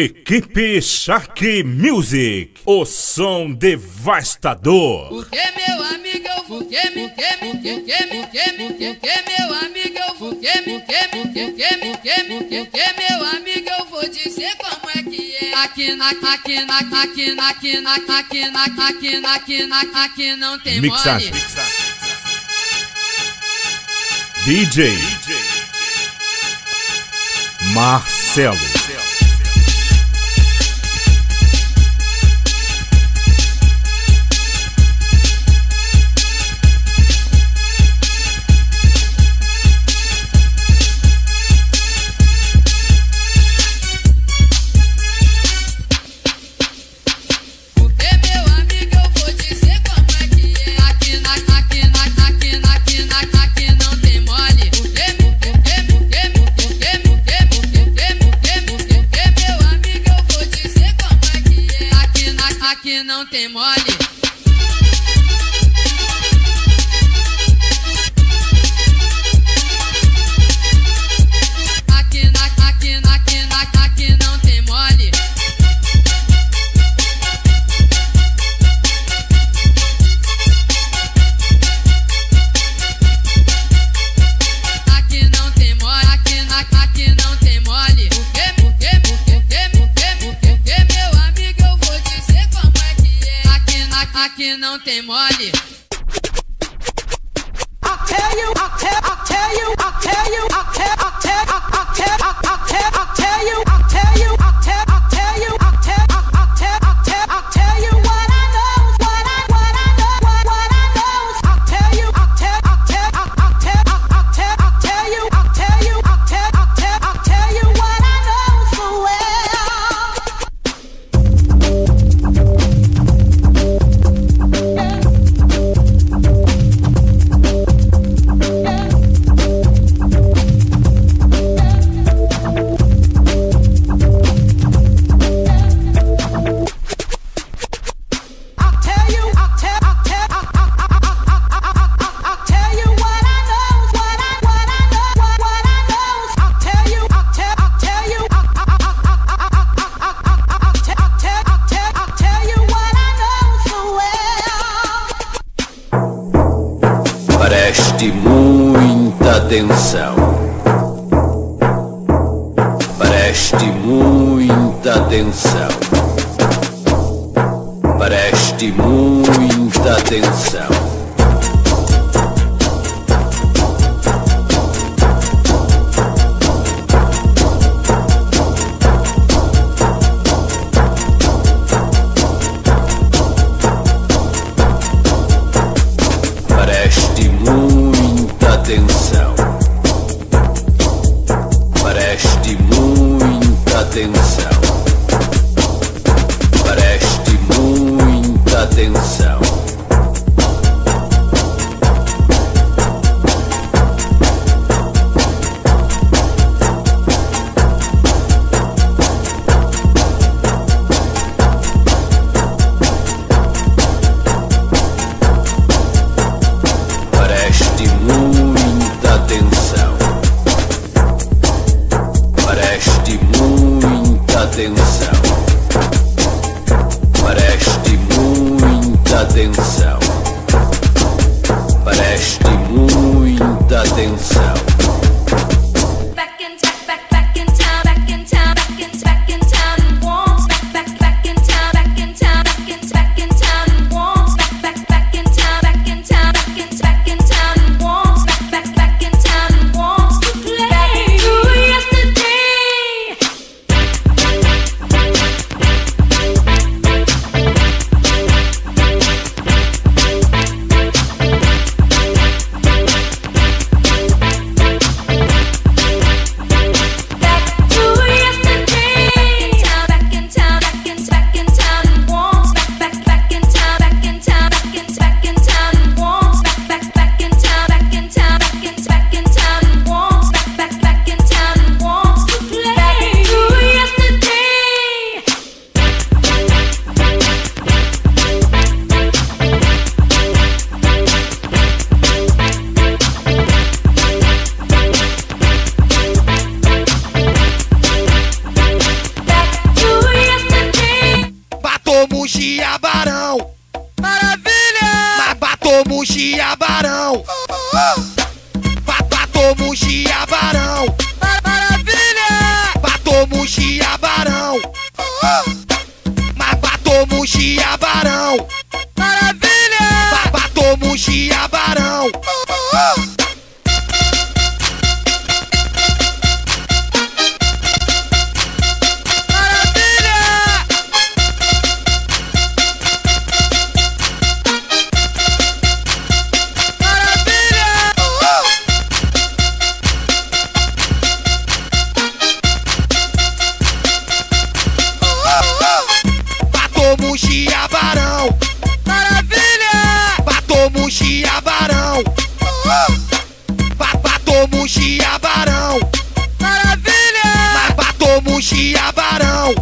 Equipe Shark Music, o som devastador. Porque meu amigo eu vou dizer como é que é. Aqui não tem mole. DJ Marcelo. Aqui não tem mole. Aqui não tem mole. Aqui não tem mole. Aqui não tem mole. Aqui não tem mole. Preste muita atenção. Preste muita atenção. Preste muita atenção. Atenção, preste muita atenção, preste muita atenção. Preste muita atenção. Preste muita atenção. Preste muita atenção. mugia varão. Maravilha! Mas batou mugia varão.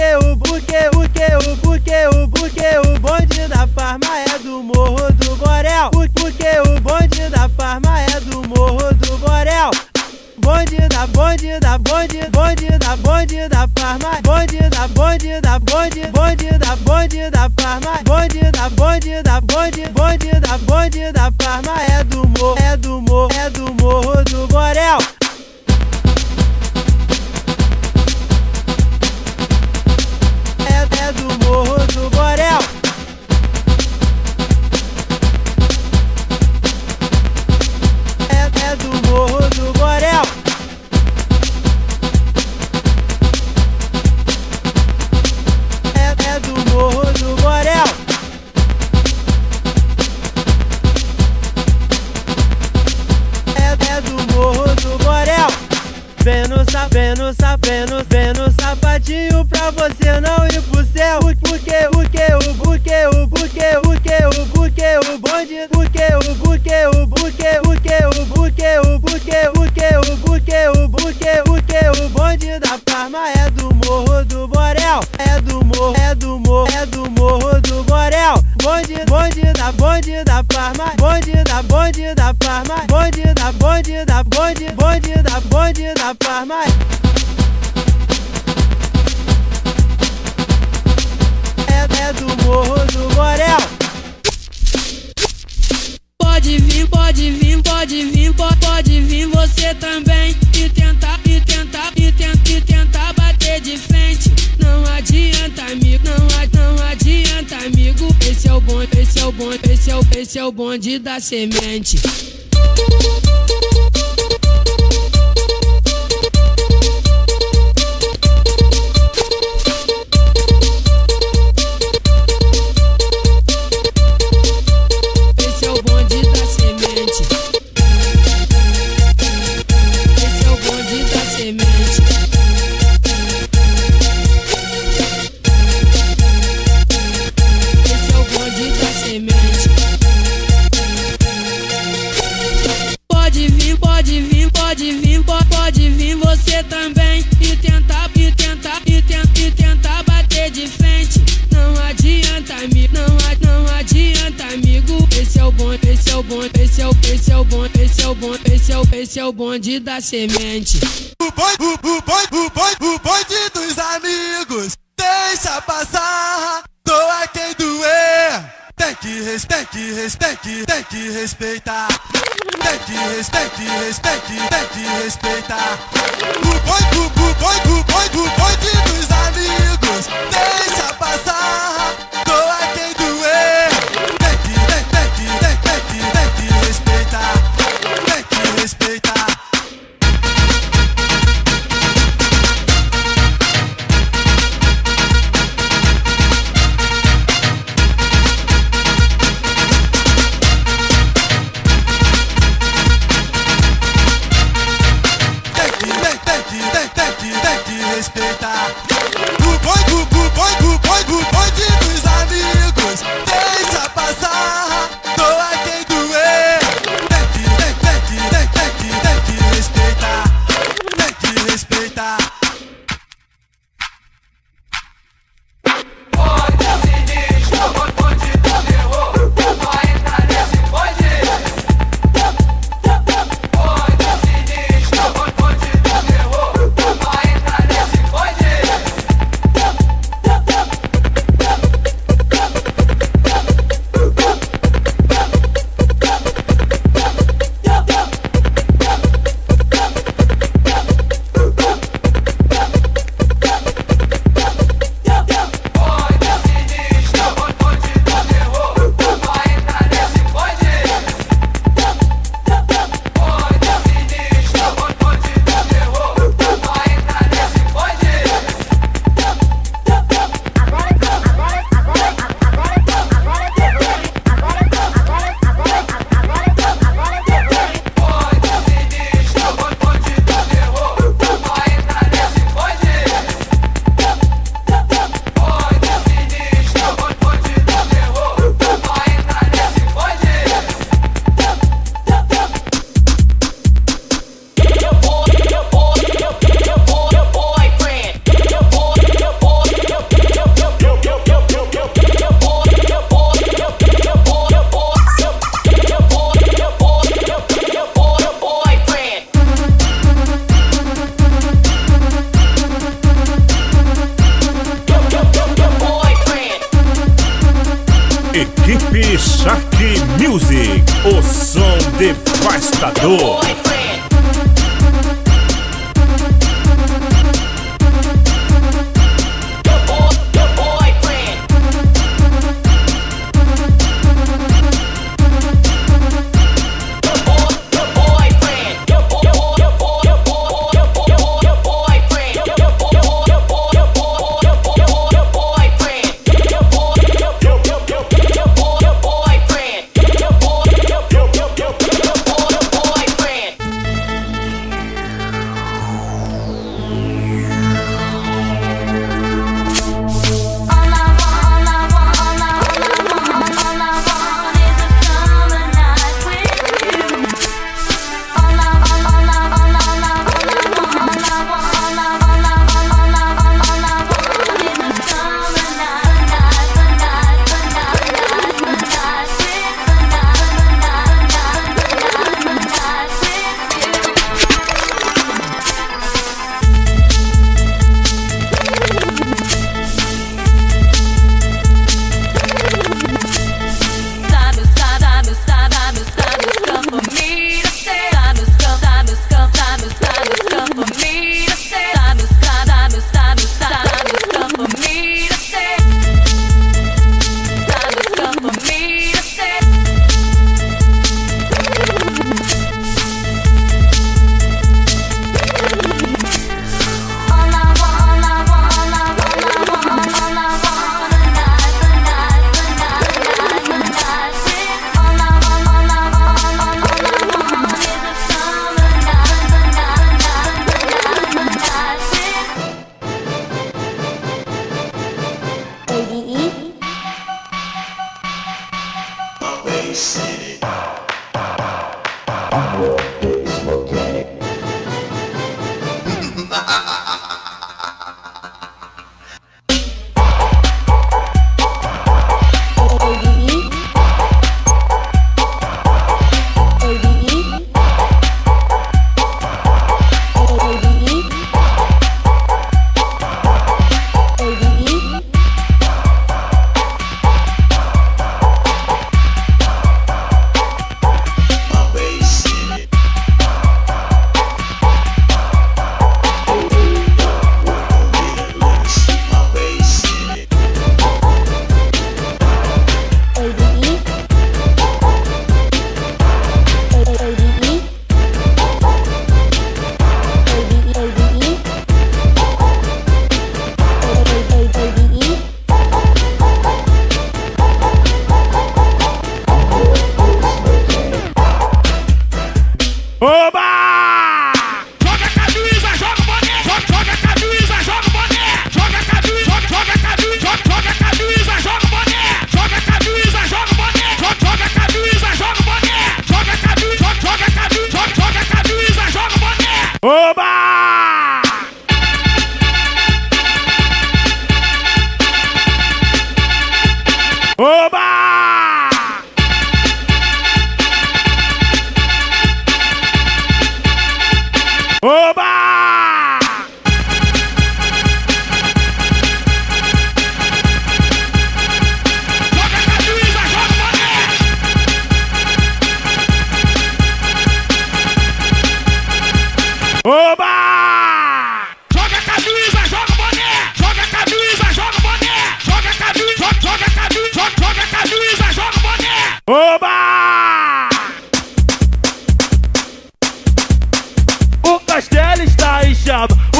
O bonde da farma é do Morro do Borel. Porque o bonde da farma é do Morro do Borel. Bonde da farma. Bonde da farma. Bonde da farma é do morro, é do Morro do Borel. É do Morro do Borel. É do Morro do Borel. É do Morro do Borel. Vênus, sapatinho pra você não ir pro céu. O bonde da farma é do Morro do Borel. É do Morro do Borel. Bonde da farma, bonde da farma, bonde da farma. É do Morro do Borel. Pode vir você também e tentar. Esse é o bonde da semente. Você também e tentar bater de frente. Não adianta, amigo. Esse é o bonde da semente. O bonde dos amigos. Deixa passar, doa quem doer. Tem que respeitar. Tem que respeitar. O bonde dos amigos. Deixa passar, doa quem doer. Tem que respeitar. Tem que respeitar. Respeitar. O bonde dos amigos. Deixa passar, doa quem doer. Tem que respeitar. Tem que respeitar. Equipe Shark Music, o som devastador.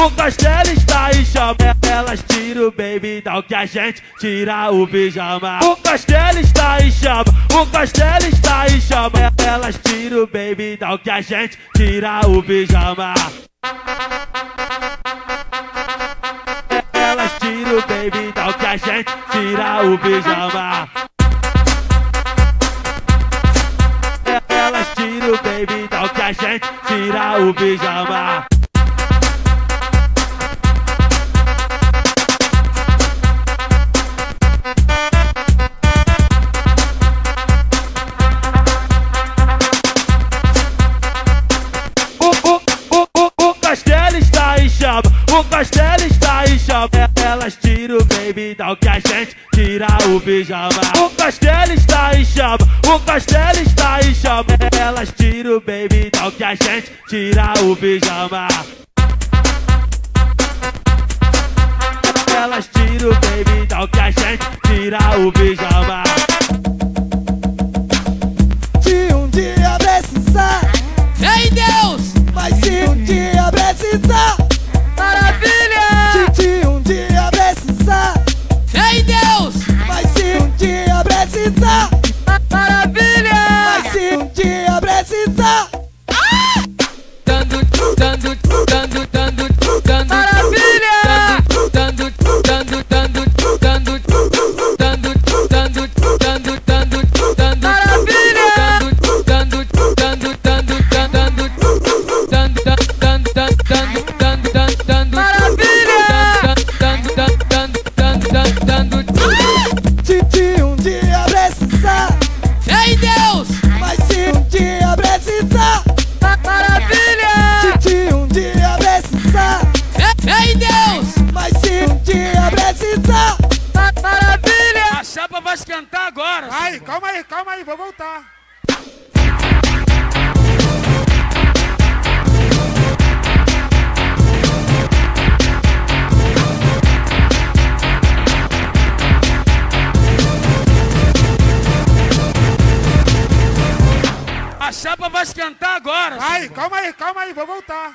no castelo está e chama. Elas tiram o baby doll que a gente tira o pijama. O castelo está e chama. O castelo está e chama. Elas tiram o baby doll que a gente tira o pijama. Elas tiram o baby doll que a gente tira o pijama. Elas tiram o baby doll que a gente tira o pijama. O castelo está em chama. Elas tiram o baby doll que a gente tira o pijama. O castelo está em chama. O castelo está em chama. Elas tiram o baby doll que a gente tira o pijama. Elas tiram o baby doll que a gente tira o pijama. Se um dia precisar, ei Deus, mas se um dia precisar, maravilha! Se um dia precisar, ei Deus! Mas se um dia precisar, maravilha! Mas se um dia precisar, ah! Dando, dando, dando, dando, dando, maravilha! Dando, dando, dando, dando, dando, dando, dando, dando, dando, maravilha! Dando, dando, dando, dando, dando, dando, dando, dando. Se um dia precisar, ei Deus, mas se um dia precisar, maravilha! Se um dia precisar, ei Deus, mas se um dia precisar, maravilha! A chapa vai esquentar agora. Ai, calma aí, vou voltar. A chapa vai esquentar agora. Ai, calma aí, vou voltar.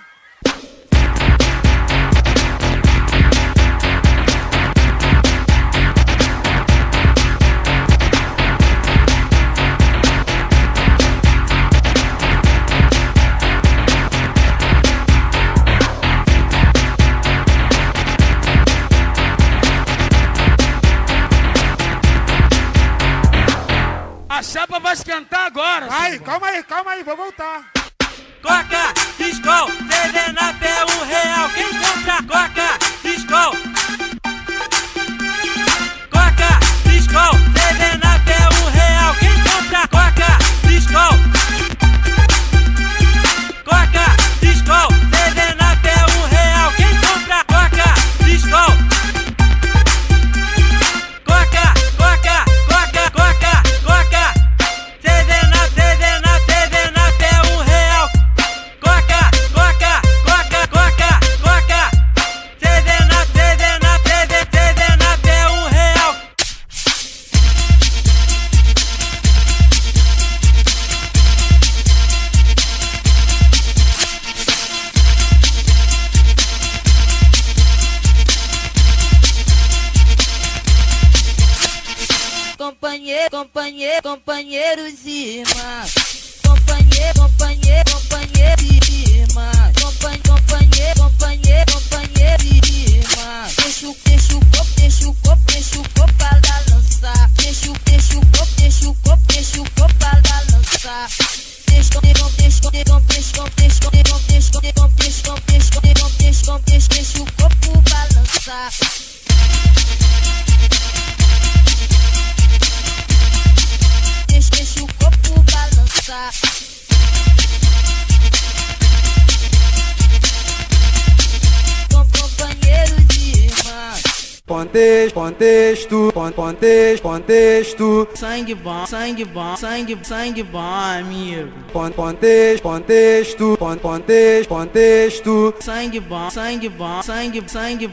A chapa vai esquentar agora. Ai, calma aí, vou voltar. Coca, Skol, serenata é R$1. Quem compra? Coca, Skol. Coca, Skol, serenata é R$1. Quem compra? Coca, Skol. Coca, Skol, serenata é R$1. Quem compra? Coca, Skol. Companheiros e irmãs, companheiros e irmãs, companheiros e irmãs. Deixa o corpo pra balançar. Deixa o corpo pra balançar. Deixa o corpo balançar. Deixa o corpo balançar. Com companheiros e irmãs. Contexto. Sangue bom, amigo. Contexto. Sangue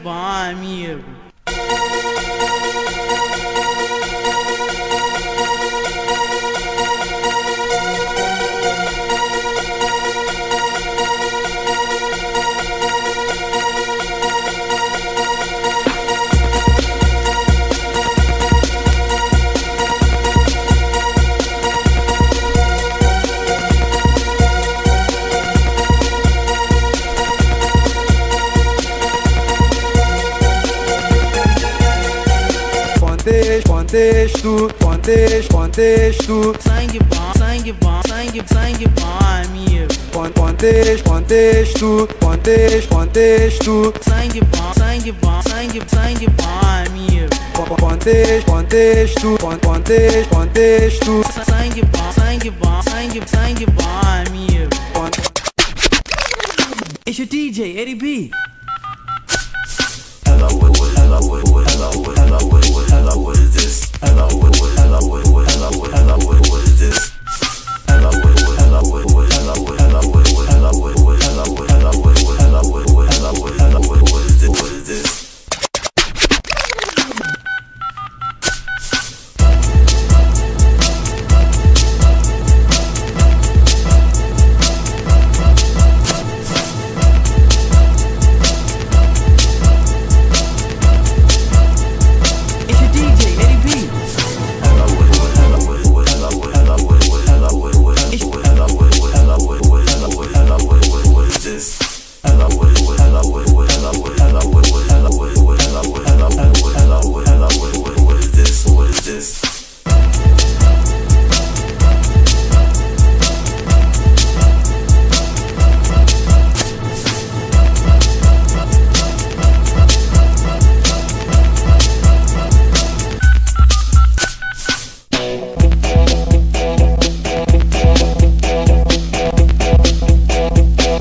bom, amigo. contexto, sangue bom, amigo. Contexto, sangue bom, amigo. Contexto, sangue bom, amigo. It's your DJ, Eddie B. Hello, what is this? Hello, what is this?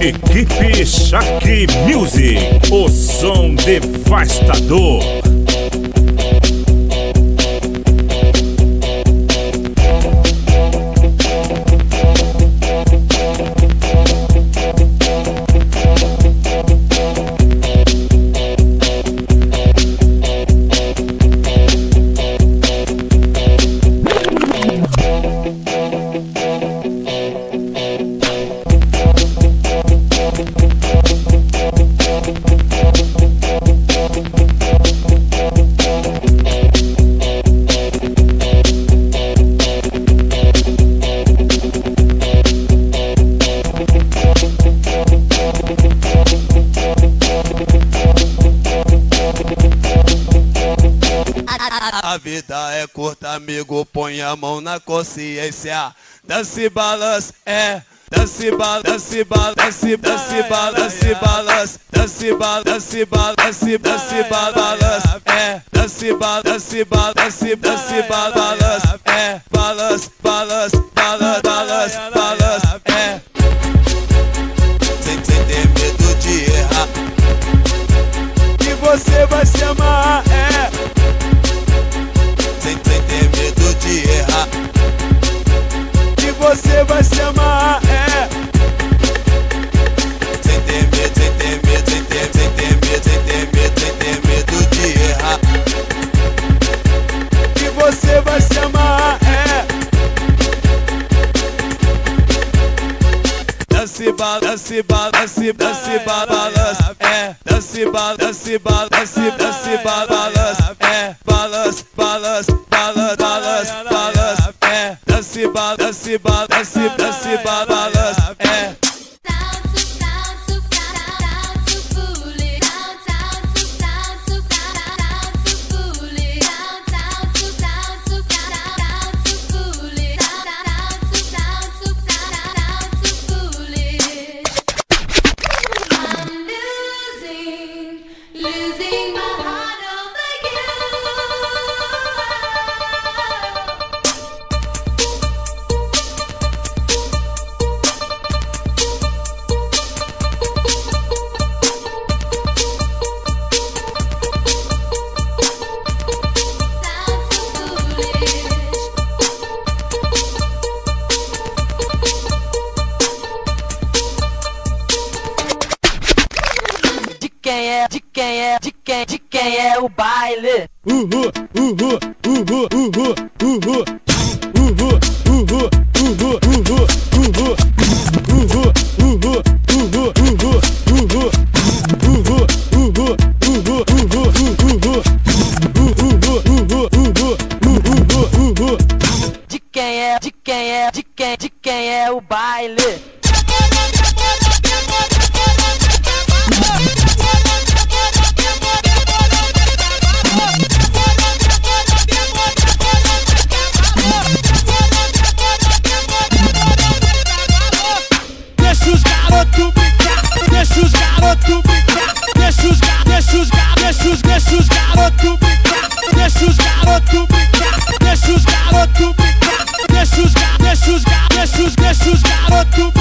Equipe Shark Music, o som devastador. A vida é curta, amigo, põe a mão na consciência. Dance balance, balance. Sem ter medo de errar, que você vai se amar, você vai se amar, Sem ter medo de errar, que você vai se amar, Dance balance, Dance balance, de quem é o baile? De quem é o baile? garotos brincar, deixa os garotos brincar, deixa os garotos brincar, deixa os garotos brincar, deixa os garotos brincar, deixa os garotos brincar. Deixa os garotos brincar, deixa os garotos brincar, deixa os garotos brincar.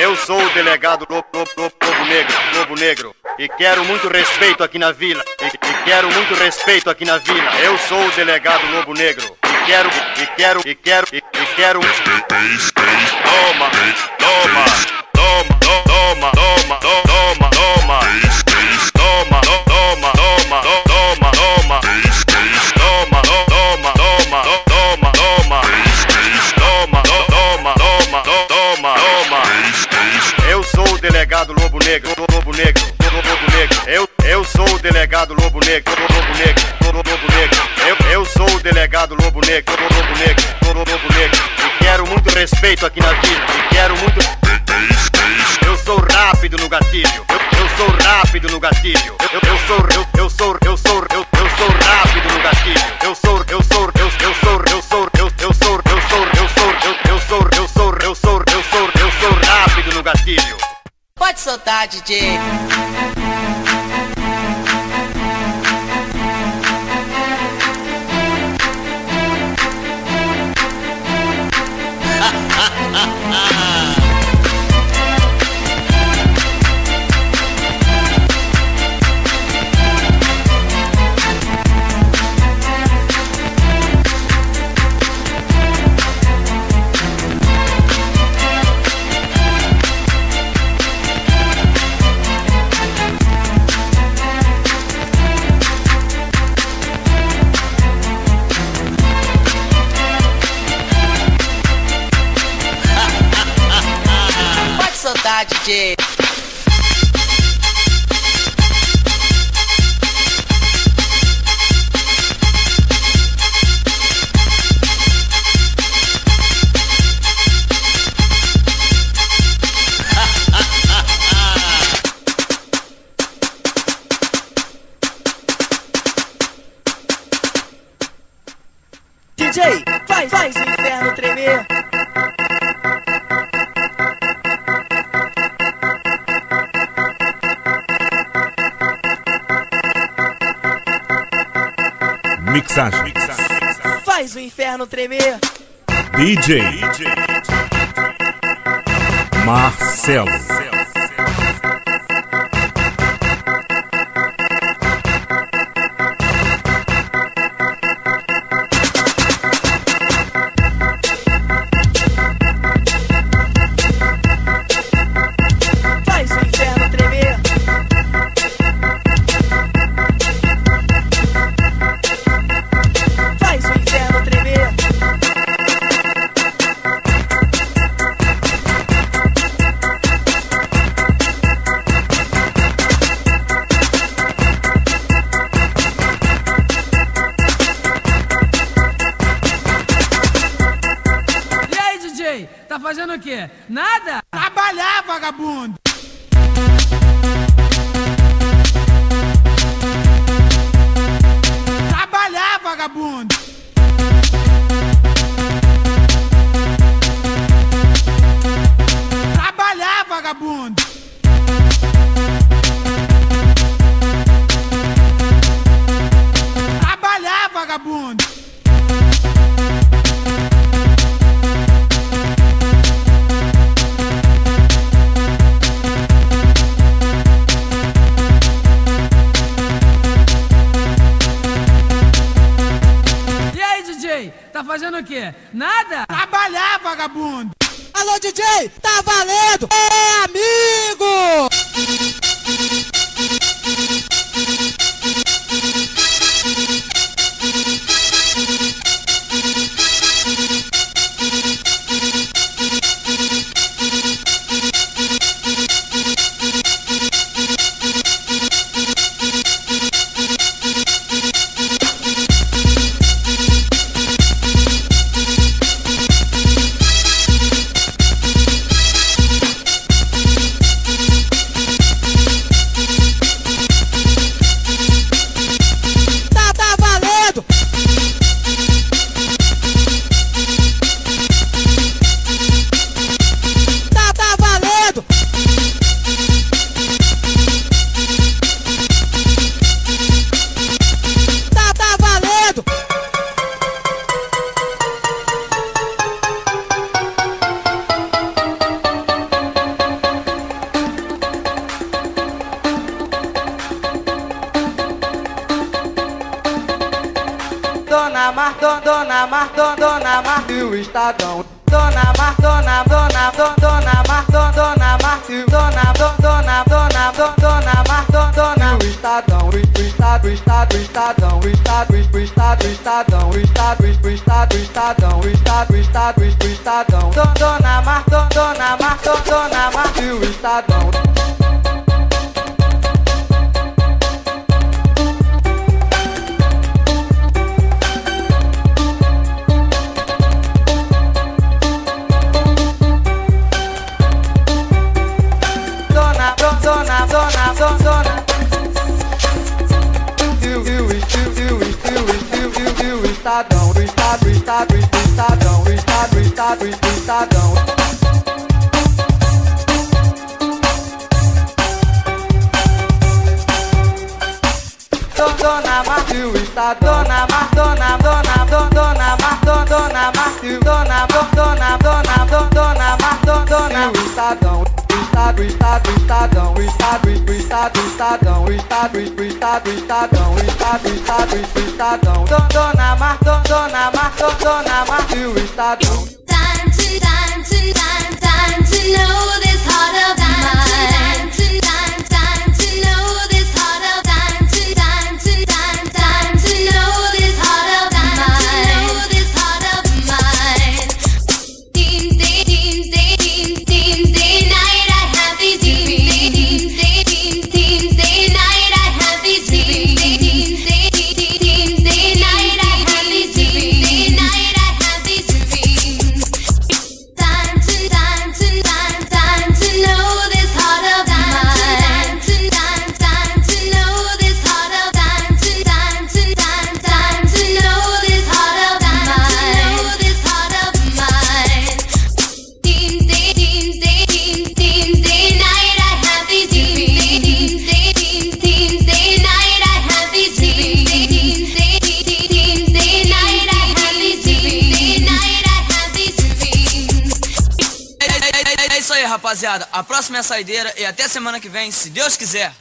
Eu sou o delegado do povo negro, e quero muito respeito aqui na vila, e quero muito respeito aqui na vila. Eu sou o delegado Lobo Negro, e quero. Toma, toma, toma, toma, toma, toma, toma, toma, toma, toma, toma, toma, toma, toma, toma, toma, toma, toma, toma, toma, toma, toma. Eu sou o delegado Lobo Negro, Eu sou o delegado Lobo Negro, Eu sou o delegado Lobo Negro, E quero muito respeito aqui na vila, e quero muito. Eu sou rápido no gatilho, eu sou rápido no gatilho, eu sou rápido no gatilho, eu sou rápido no gatilho. Pode soltar, DJ. DJ. DJ, faz o inferno tremer. Mixagem. Faz o inferno tremer. DJ Marcelo. Tá fazendo o quê? Nada? Trabalhar, vagabundo! Trabalhar, vagabundo! Trabalhar, vagabundo! Trabalhar, vagabundo! Tá fazendo o quê? Nada? Trabalhar, vagabundo! Alô, DJ! Tá valendo! É, amigo! Dona Marta e o Estadão. Dona Marta o Estadão, o Estadão. Dona Marta e o Estadão. Estadão. Estadão. Dona Marta e o Estadão. rapaziada, a próxima é a saideira e até semana que vem, se Deus quiser.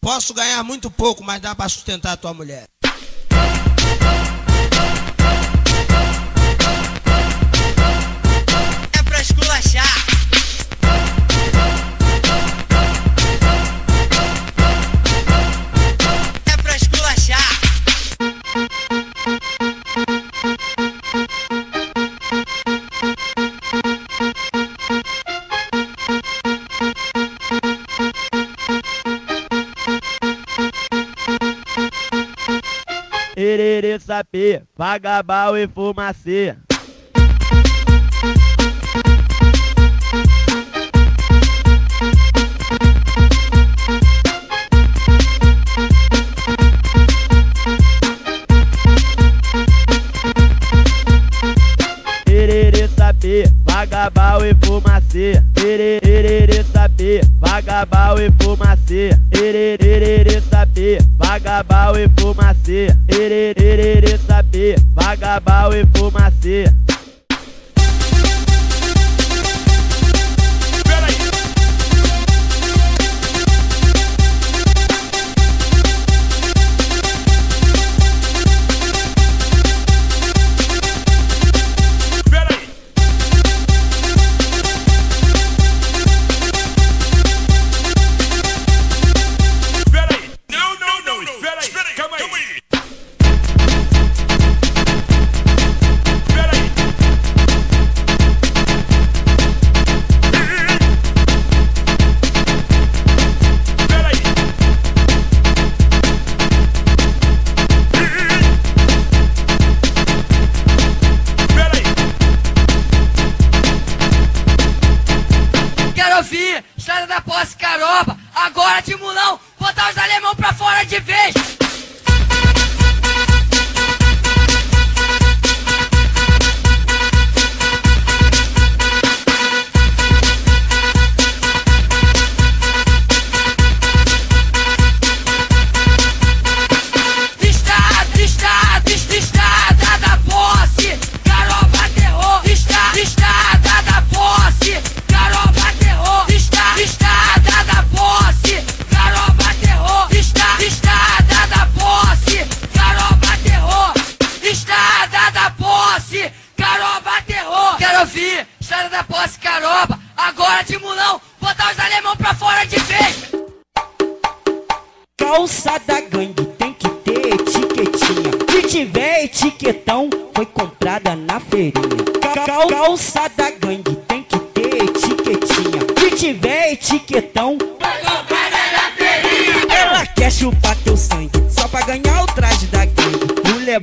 Posso ganhar muito pouco, mas dá pra sustentar a tua mulher. É pra esculachar. É pra esculachar. Tererê, sapê, vagabal e fumacê. Tererê, sapê, vagabal e fumacê. Tererê, sapê, vagabal e fumacê. Tererê, sapê, vagabal e fumacê. Tererê, sapê, vagabal e fumacê. Estrada da posse, caroba, agora de mulão, botar os alemão pra fora de vez. Estrada da posse, caroba terror. Estrada da posse, caroba terror. Estrada da posse, caroba terror. Estrada da posse, caroba terror. Estrada da posse, caroba terror. Quero ouvir, estrada da posse, caroba. Agora de mulão, botar os alemão pra fora de vez. Calça da gangue tem que ter etiquetinha. Se tiver etiquetão, foi comprada na feirinha. Calça da gangue tem que ter etiquetinha. Se tiver etiquetão, vai comprar na feirinha. Ela quer chupar teu sangue, só pra ganhar o traje da gangue.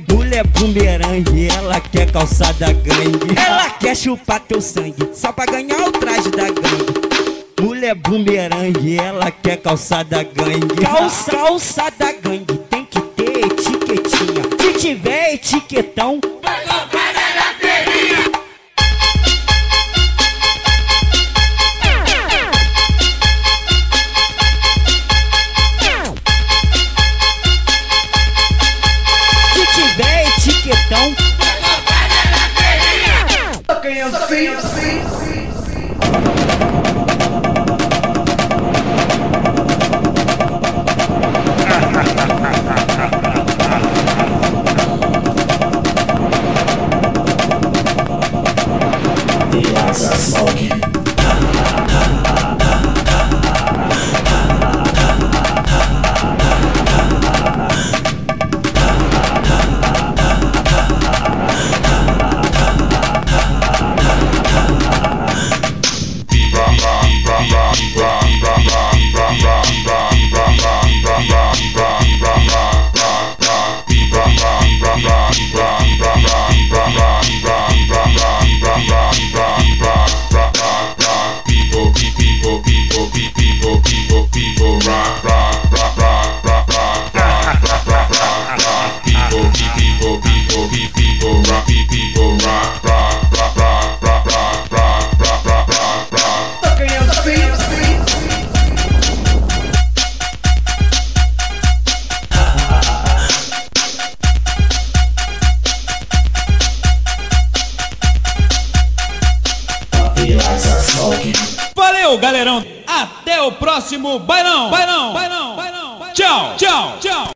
Bule é bumerangue, ela quer calça da gangue. Ela quer chupar teu sangue, só pra ganhar o traje da gangue. Bule é bumerangue, ela quer calça da gangue. Calça da gangue tem que ter etiquetinha. Se tiver etiquetão, vai comprar na feirinha. Então, só quem assim, assim, assim, assim. Brasileirão. Até o próximo bailão. Tchau, tchau, tchau.